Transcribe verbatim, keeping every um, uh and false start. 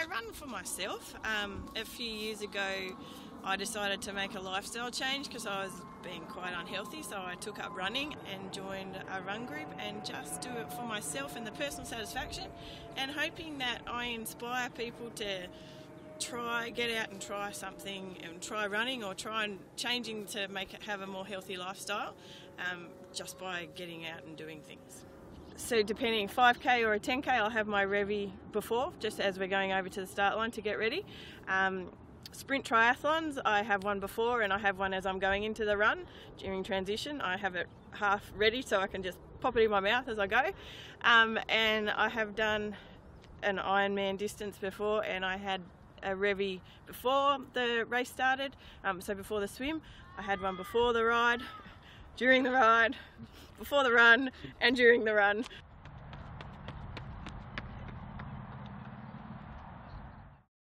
I run for myself. Um, a few years ago I decided to make a lifestyle change because I was being quite unhealthy, so I took up running and joined a run group and just do it for myself and the personal satisfaction, and hoping that I inspire people to try, get out and try something and try running or try and changing to make it have a more healthy lifestyle um, just by getting out and doing things. So depending five K or a ten K, I'll have my Revvie before, just as we're going over to the start line to get ready. Um, sprint triathlons, I have one before and I have one as I'm going into the run. During transition, I have it half ready so I can just pop it in my mouth as I go. Um, and I have done an Ironman distance before, and I had a Revvie before the race started, um, so before the swim. I had one before the ride, during the ride, before the run, and during the run.